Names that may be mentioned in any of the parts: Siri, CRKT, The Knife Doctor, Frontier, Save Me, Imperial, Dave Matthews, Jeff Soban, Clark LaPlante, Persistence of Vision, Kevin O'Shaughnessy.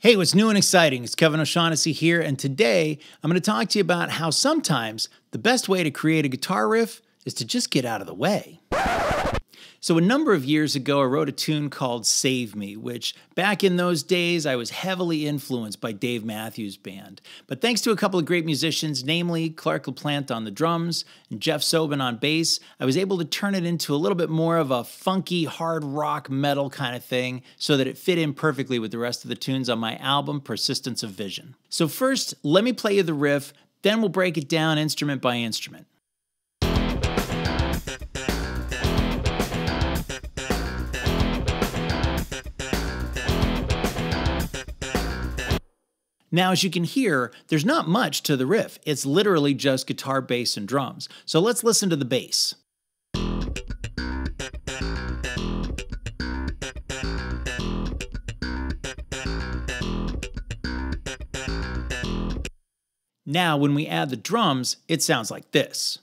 Hey, what's new and exciting? It's Kevin O'Shaughnessy here, and today I'm going to talk to you about how sometimes the best way to create a guitar riff is to just get out of the way. So a number of years ago, I wrote a tune called Save Me, which back in those days, I was heavily influenced by Dave Matthews' band. But thanks to a couple of great musicians, namely Clark LaPlante on the drums and Jeff Soban on bass, I was able to turn it into a little bit more of a funky, hard rock metal kind of thing so that it fit in perfectly with the rest of the tunes on my album, Persistence of Vision. So first, let me play you the riff, then we'll break it down instrument by instrument. Now, as you can hear, there's not much to the riff. It's literally just guitar, bass, and drums. So let's listen to the bass. Now, when we add the drums, it sounds like this.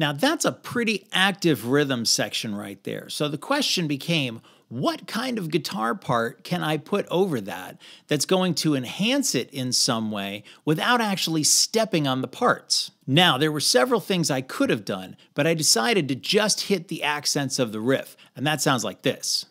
Now that's a pretty active rhythm section right there. So the question became, what kind of guitar part can I put over that that's going to enhance it in some way without actually stepping on the parts? Now, there were several things I could have done, but I decided to just hit the accents of the riff, and that sounds like this.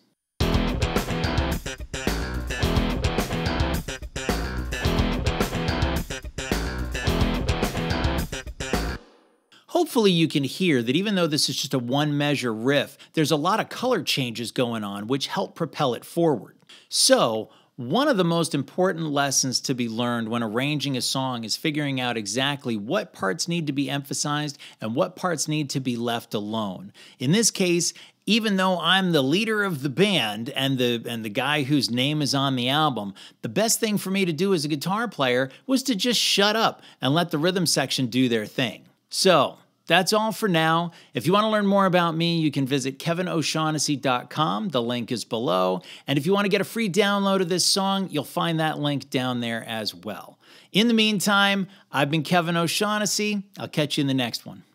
Hopefully you can hear that even though this is just a one measure riff, there's a lot of color changes going on which help propel it forward. So one of the most important lessons to be learned when arranging a song is figuring out exactly what parts need to be emphasized and what parts need to be left alone. In this case, even though I'm the leader of the band and the guy whose name is on the album, the best thing for me to do as a guitar player was to just shut up and let the rhythm section do their thing. So that's all for now. If you want to learn more about me, you can visit KevinO'Shaughnessy.com. The link is below. And if you want to get a free download of this song, you'll find that link down there as well. In the meantime, I've been Kevin O'Shaughnessy. I'll catch you in the next one.